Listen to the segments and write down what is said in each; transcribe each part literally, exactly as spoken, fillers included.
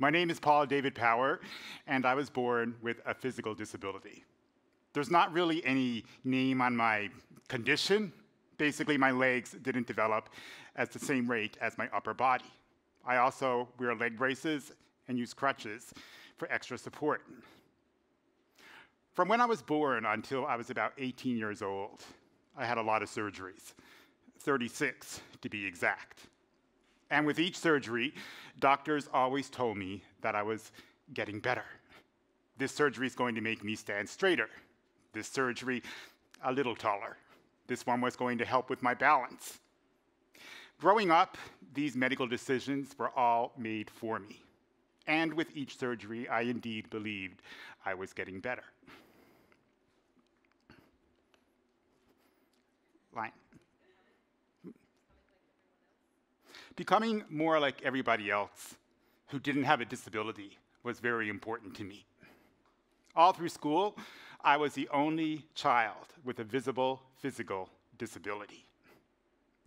My name is Paul David Power, and I was born with a physical disability. There's not really any name on my condition. Basically, my legs didn't develop at the same rate as my upper body. I also wear leg braces and use crutches for extra support. From when I was born until I was about eighteen years old, I had a lot of surgeries, thirty-six to be exact. And with each surgery, doctors always told me that I was getting better. This surgery is going to make me stand straighter. This surgery, a little taller. This one was going to help with my balance. Growing up, these medical decisions were all made for me. And with each surgery, I indeed believed I was getting better. Line. Becoming more like everybody else who didn't have a disability was very important to me. All through school, I was the only child with a visible physical disability.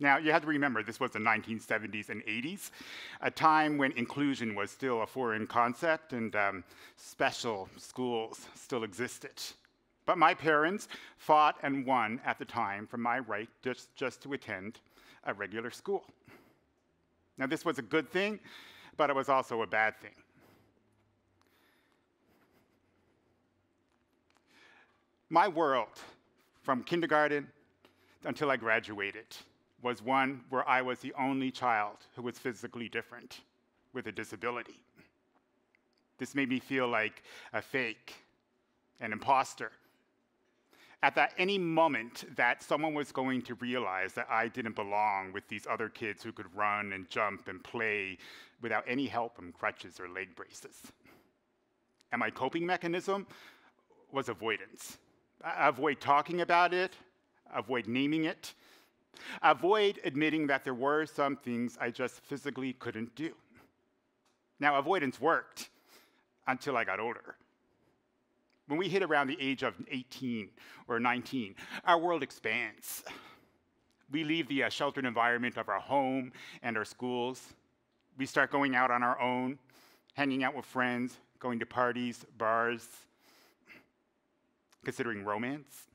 Now, you have to remember, this was the nineteen seventies and eighties, a time when inclusion was still a foreign concept and um, special schools still existed. But my parents fought and won at the time for my right just, just to attend a regular school. Now, this was a good thing, but it was also a bad thing. My world, from kindergarten until I graduated, was one where I was the only child who was physically different with a disability. This made me feel like a fake, an imposter. At that any moment that someone was going to realize that I didn't belong with these other kids who could run and jump and play without any help from crutches or leg braces. And my coping mechanism was avoidance. Avoid talking about it, avoid naming it, avoid admitting that there were some things I just physically couldn't do. Now, avoidance worked until I got older. When we hit around the age of eighteen or nineteen, our world expands. We leave the uh, sheltered environment of our home and our schools. We start going out on our own, hanging out with friends, going to parties, bars, considering romance,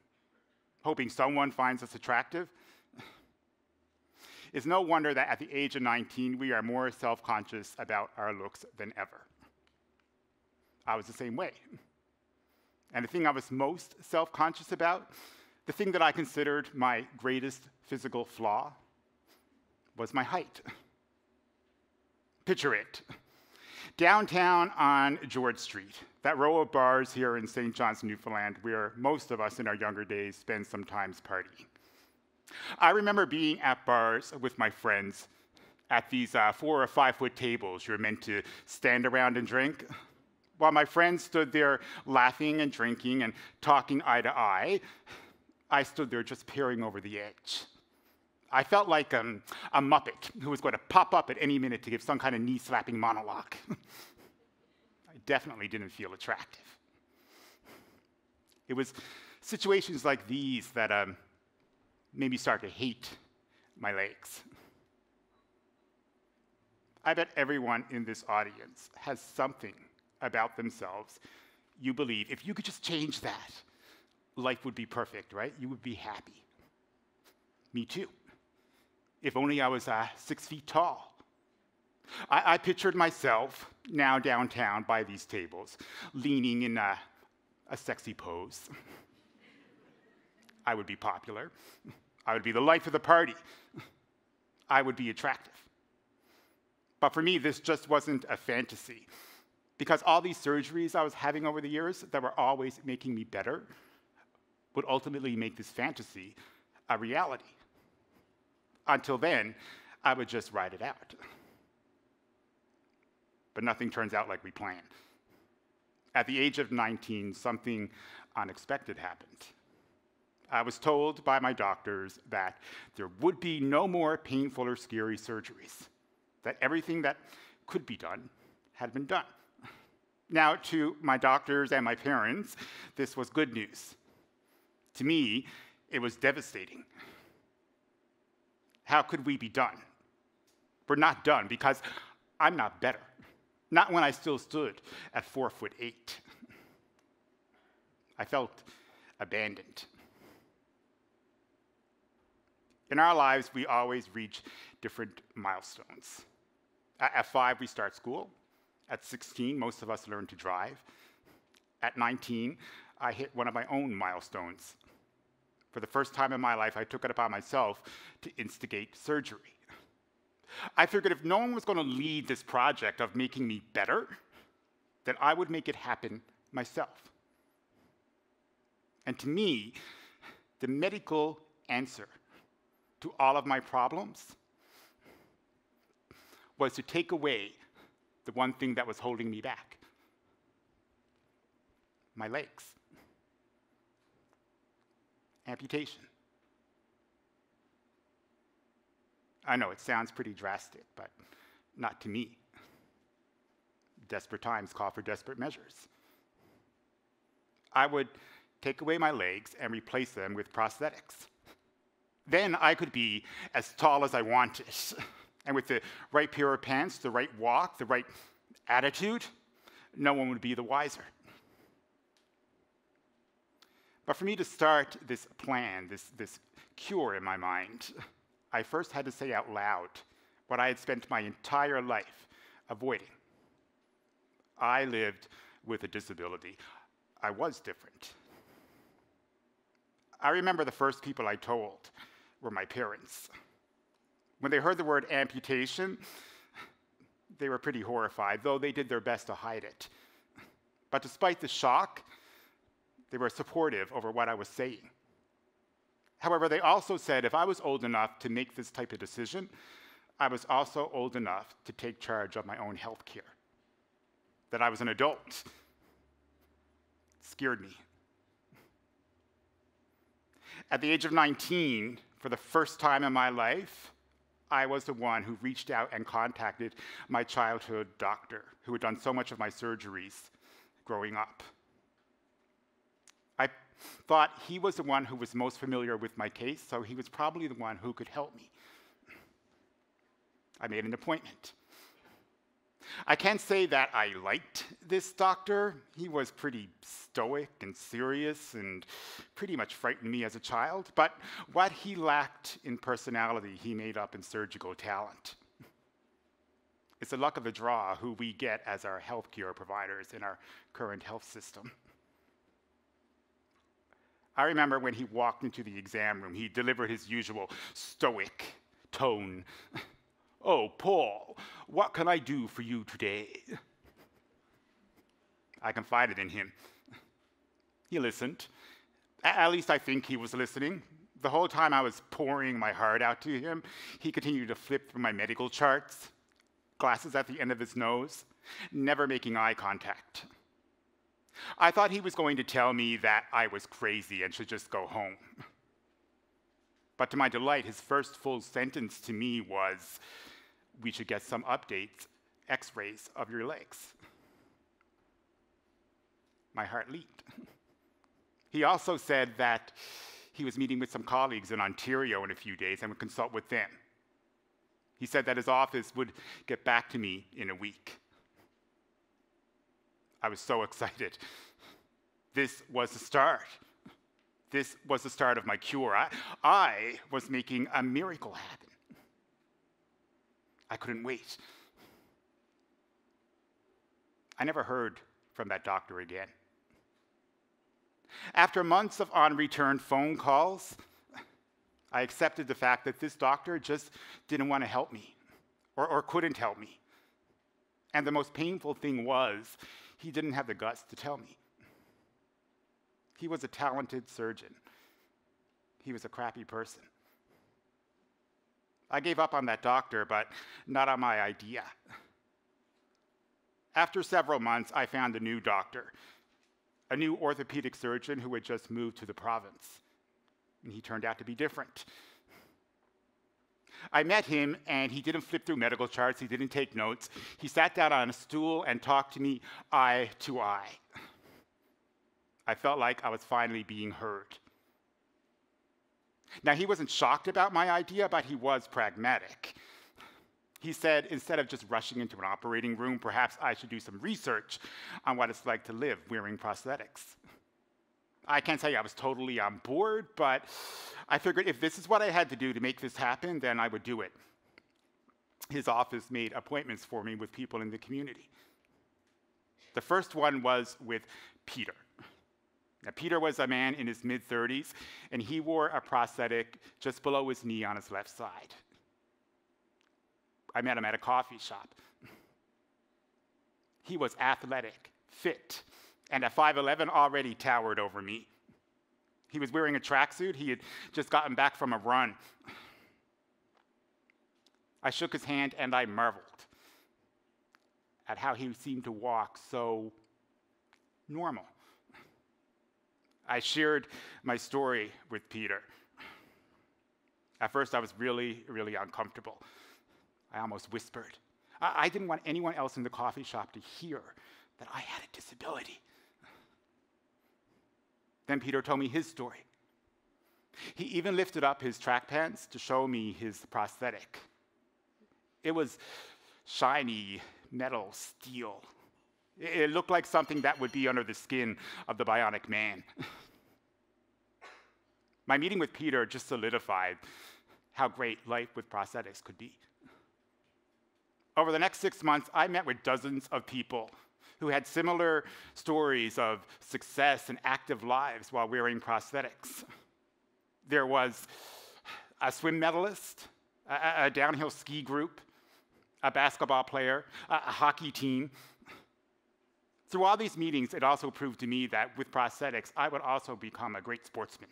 hoping someone finds us attractive. It's no wonder that at the age of nineteen, we are more self-conscious about our looks than ever. I was the same way. And the thing I was most self-conscious about, the thing that I considered my greatest physical flaw, was my height. Picture it. Downtown on George Street, that row of bars here in Saint John's, Newfoundland, where most of us in our younger days spend some time partying. I remember being at bars with my friends at these uh, four or five foot tables you're meant to stand around and drink, while my friends stood there laughing and drinking and talking eye to eye. I stood there just peering over the edge. I felt like um, a Muppet who was going to pop up at any minute to give some kind of knee-slapping monologue. I definitely didn't feel attractive. It was situations like these that um, made me start to hate my legs. I bet everyone in this audience has something about themselves you believe, if you could just change that, life would be perfect, right? You would be happy. Me too. If only I was uh, six feet tall. I, I pictured myself, now downtown by these tables, leaning in a, a sexy pose. I would be popular. I would be the life of the party. I would be attractive. But for me, this just wasn't a fantasy, because all these surgeries I was having over the years that were always making me better would ultimately make this fantasy a reality. Until then, I would just ride it out. But nothing turns out like we planned. At the age of nineteen, something unexpected happened. I was told by my doctors that there would be no more painful or scary surgeries, that everything that could be done had been done. Now, to my doctors and my parents, this was good news. To me, it was devastating. How could we be done? We're not done because I'm not better. Not when I still stood at four foot eight. I felt abandoned. In our lives, we always reach different milestones. At five, we start school. At sixteen, most of us learn to drive. At nineteen, I hit one of my own milestones. For the first time in my life, I took it upon myself to instigate surgery. I figured if no one was going to lead this project of making me better, then I would make it happen myself. And to me, the medical answer to all of my problems was to take away the one thing that was holding me back, my legs. Amputation. I know it sounds pretty drastic, but not to me. Desperate times call for desperate measures. I would take away my legs and replace them with prosthetics. Then I could be as tall as I wanted. And with the right pair of pants, the right walk, the right attitude, no one would be the wiser. But for me to start this plan, this, this cure in my mind, I first had to say out loud what I had spent my entire life avoiding. I lived with a disability. I was different. I remember the first people I told were my parents. When they heard the word amputation, they were pretty horrified, though they did their best to hide it. But despite the shock, they were supportive over what I was saying. However, they also said if I was old enough to make this type of decision, I was also old enough to take charge of my own health care. That I was an adult scared me. At the age of nineteen, for the first time in my life, I was the one who reached out and contacted my childhood doctor, who had done so much of my surgeries growing up. I thought he was the one who was most familiar with my case, so he was probably the one who could help me. I made an appointment. I can't say that I liked this doctor. He was pretty stoic and serious and pretty much frightened me as a child, but what he lacked in personality, he made up in surgical talent. It's the luck of the draw who we get as our healthcare providers in our current health system. I remember when he walked into the exam room, he delivered his usual stoic tone. "Oh, Paul, what can I do for you today?" I confided in him. He listened. At least I think he was listening. The whole time I was pouring my heart out to him, he continued to flip through my medical charts, glasses at the end of his nose, never making eye contact. I thought he was going to tell me that I was crazy and should just go home. But to my delight, his first full sentence to me was, "We should get some updates, x-rays of your legs." My heart leaped. He also said that he was meeting with some colleagues in Ontario in a few days and would consult with them. He said that his office would get back to me in a week. I was so excited. This was the start. This was the start of my cure. I, I was making a miracle happen. I couldn't wait. I never heard from that doctor again. After months of unreturned phone calls, I accepted the fact that this doctor just didn't want to help me or, or couldn't help me. And the most painful thing was, he didn't have the guts to tell me. He was a talented surgeon. He was a crappy person. I gave up on that doctor, but not on my idea. After several months, I found a new doctor, a new orthopedic surgeon who had just moved to the province. And he turned out to be different. I met him, and he didn't flip through medical charts. He didn't take notes. He sat down on a stool and talked to me eye to eye. I felt like I was finally being heard. Now, he wasn't shocked about my idea, but he was pragmatic. He said, instead of just rushing into an operating room, perhaps I should do some research on what it's like to live wearing prosthetics. I can't tell you I was totally on board, but I figured if this is what I had to do to make this happen, then I would do it. His office made appointments for me with people in the community. The first one was with Peter. Now, Peter was a man in his mid thirties, and he wore a prosthetic just below his knee on his left side. I met him at a coffee shop. He was athletic, fit, and at five eleven already towered over me. He was wearing a tracksuit. He had just gotten back from a run. I shook his hand and I marveled at how he seemed to walk so normal. I shared my story with Peter. At first, I was really, really uncomfortable. I almost whispered. I, I didn't want anyone else in the coffee shop to hear that I had a disability. Then Peter told me his story. He even lifted up his track pants to show me his prosthetic. It was shiny metal steel. It, it looked like something that would be under the skin of the bionic man. My meeting with Peter just solidified how great life with prosthetics could be. Over the next six months, I met with dozens of people who had similar stories of success and active lives while wearing prosthetics. There was a swim medalist, a, a downhill ski group, a basketball player, a, a hockey team. Through all these meetings, it also proved to me that with prosthetics, I would also become a great sportsman.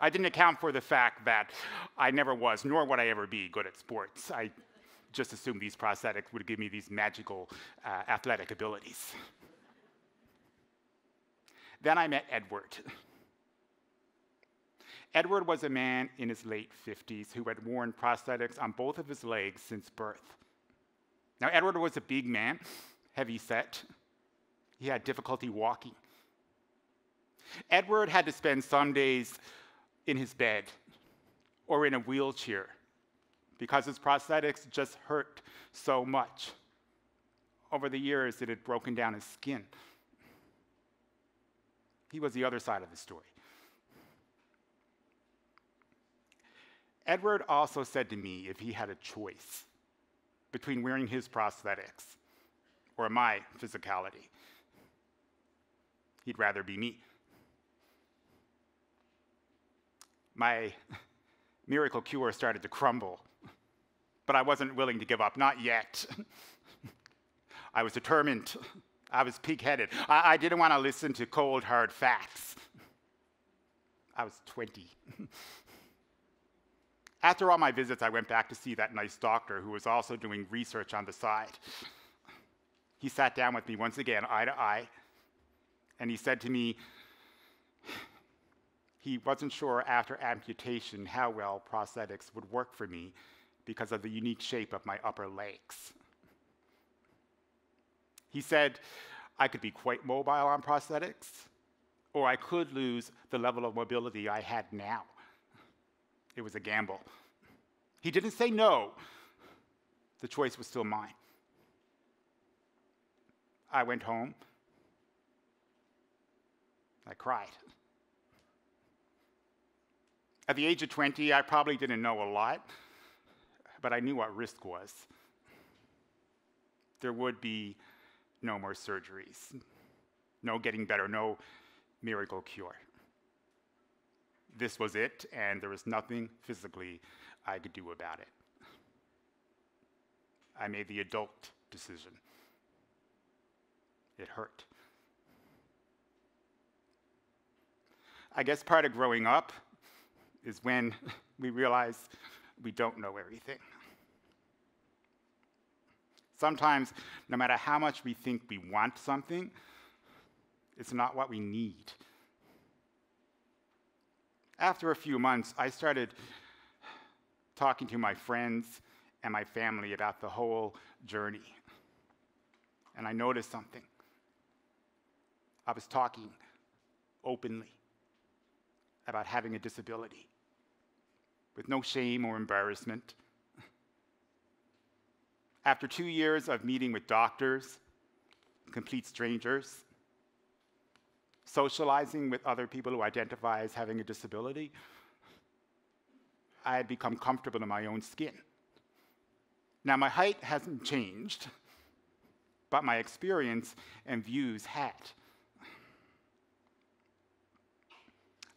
I didn't account for the fact that I never was, nor would I ever be, good at sports. I just assumed these prosthetics would give me these magical uh, athletic abilities. Then I met Edward. Edward was a man in his late fifties who had worn prosthetics on both of his legs since birth. Now, Edward was a big man, heavy set. He had difficulty walking. Edward had to spend some days in his bed or in a wheelchair, because his prosthetics just hurt so much. Over the years, it had broken down his skin. He was the other side of the story. Edward also said to me if he had a choice between wearing his prosthetics or my physicality, he'd rather be me. My miracle cure started to crumble, but I wasn't willing to give up, not yet. I was determined. I was pig-headed. I, I didn't want to listen to cold, hard facts. I was twenty. After all my visits, I went back to see that nice doctor who was also doing research on the side. He sat down with me once again, eye to eye, and he said to me, he wasn't sure after amputation how well prosthetics would work for me because of the unique shape of my upper legs. He said I could be quite mobile on prosthetics, or I could lose the level of mobility I had now. It was a gamble. He didn't say no. The choice was still mine. I went home. I cried. At the age of twenty, I probably didn't know a lot, but I knew what risk was. There would be no more surgeries, no getting better, no miracle cure. This was it, and there was nothing physically I could do about it. I made the adult decision. It hurt. I guess part of growing up is when we realize we don't know everything. Sometimes, no matter how much we think we want something, it's not what we need. After a few months, I started talking to my friends and my family about the whole journey. And I noticed something. I was talking openly about having a disability, with no shame or embarrassment, After two years of meeting with doctors, complete strangers, socializing with other people who identify as having a disability, I had become comfortable in my own skin. Now, my height hasn't changed, but my experience and views had.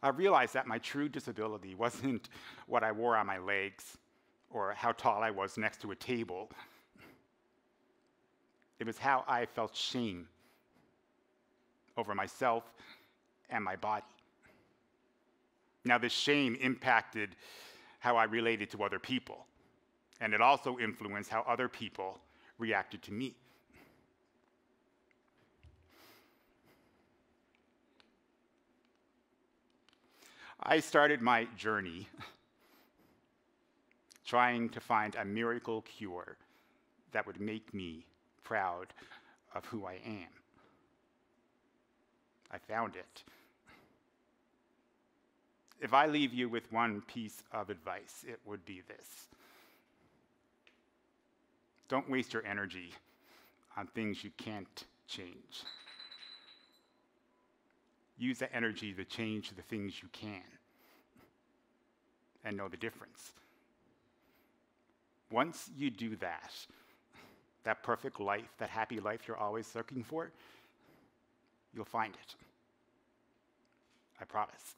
I realized that my true disability wasn't what I wore on my legs or how tall I was next to a table. It was how I felt shame over myself and my body. Now, this shame impacted how I related to other people, and it also influenced how other people reacted to me. I started my journey trying to find a miracle cure that would make me proud of who I am. I found it. If I leave you with one piece of advice, it would be this. Don't waste your energy on things you can't change. Use that energy to change the things you can and know the difference. Once you do that, that perfect life, that happy life you're always looking for, you'll find it. I promise.